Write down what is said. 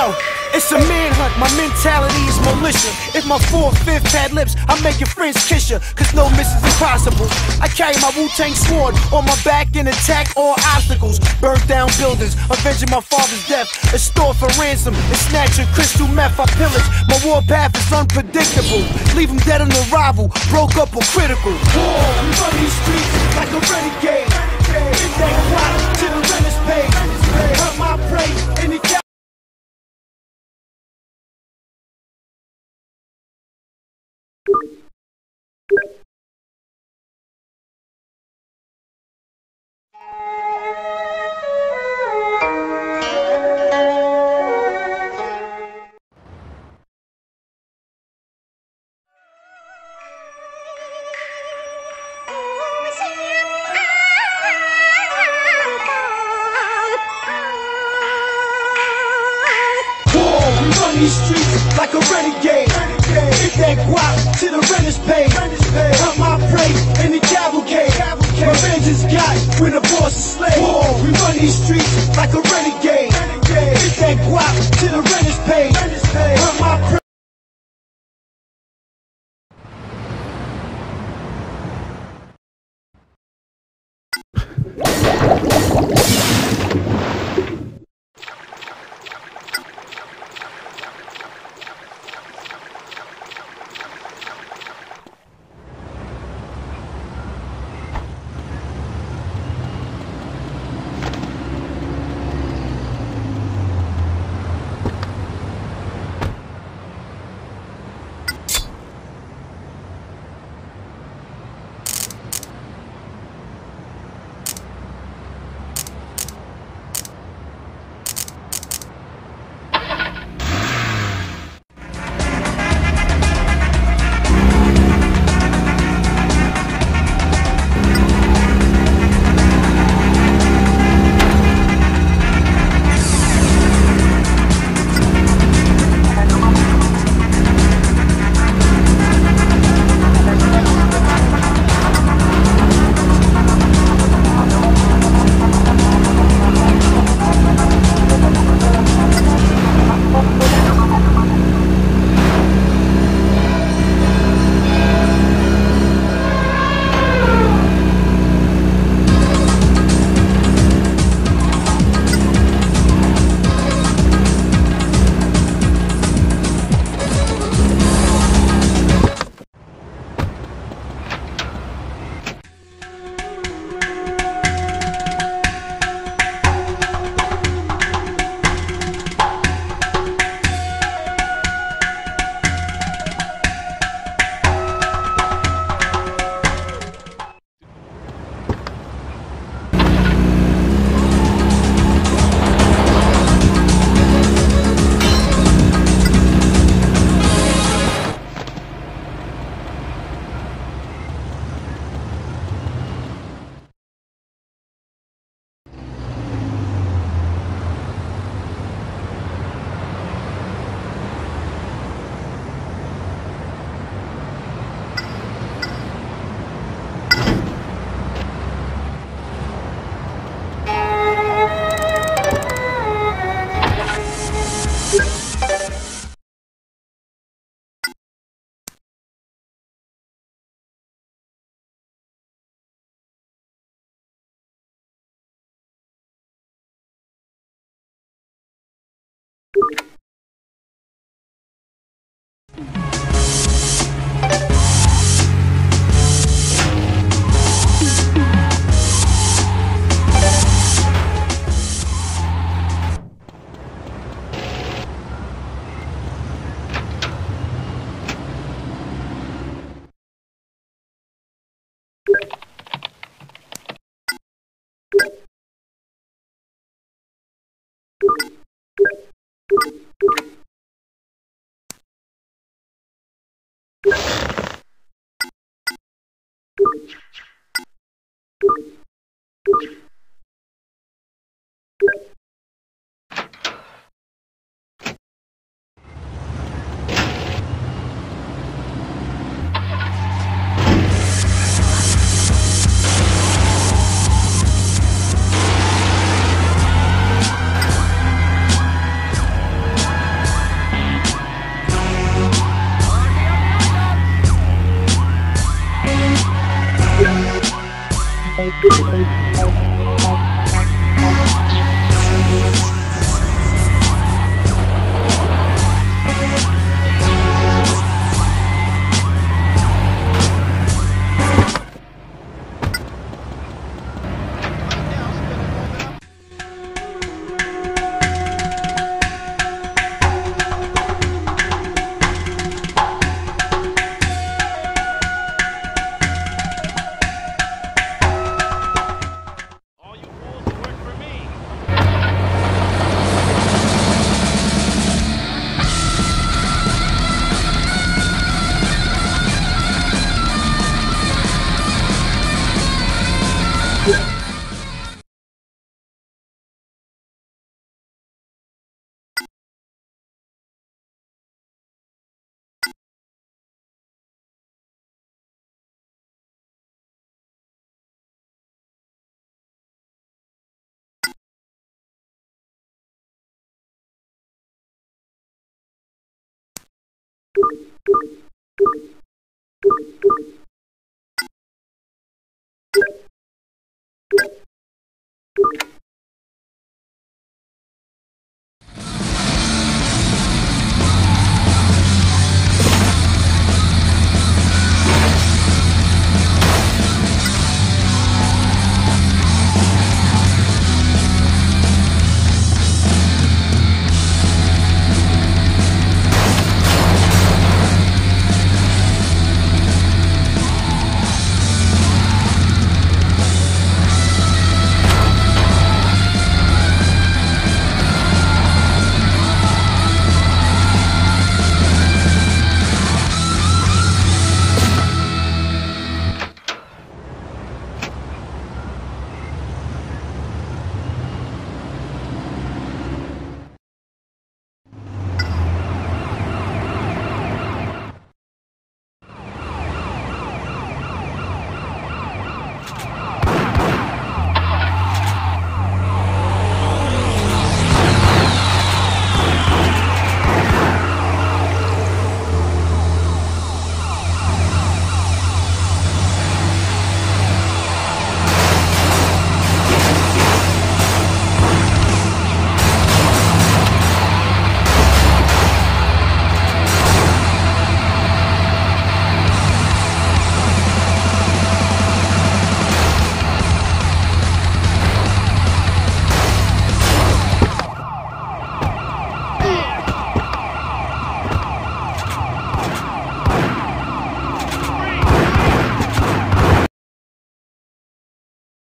Yo, it's a manhunt, my mentality is militia. If my 4/5 had lips, I make your friends kiss ya, cause no miss is impossible. I carry my Wu Tang sword on my back and attack all obstacles. Burn down buildings, avenging my father's death. It's store for ransom, it's snatching crystal meth. I pillage, my warpath is unpredictable. Leave him dead on arrival, broke up or critical. War, I'm from these streets like a renegade. In that clock till the rent is paid. Hurt my prey in the these streets like a renegade. Hit that guap till the rent is paid. Hunt my prey in the cavalcade. Revenge is got when the boss is slain. War, we run these streets like a renegade. Hit that guap till the rent is paid. Hunt my prey.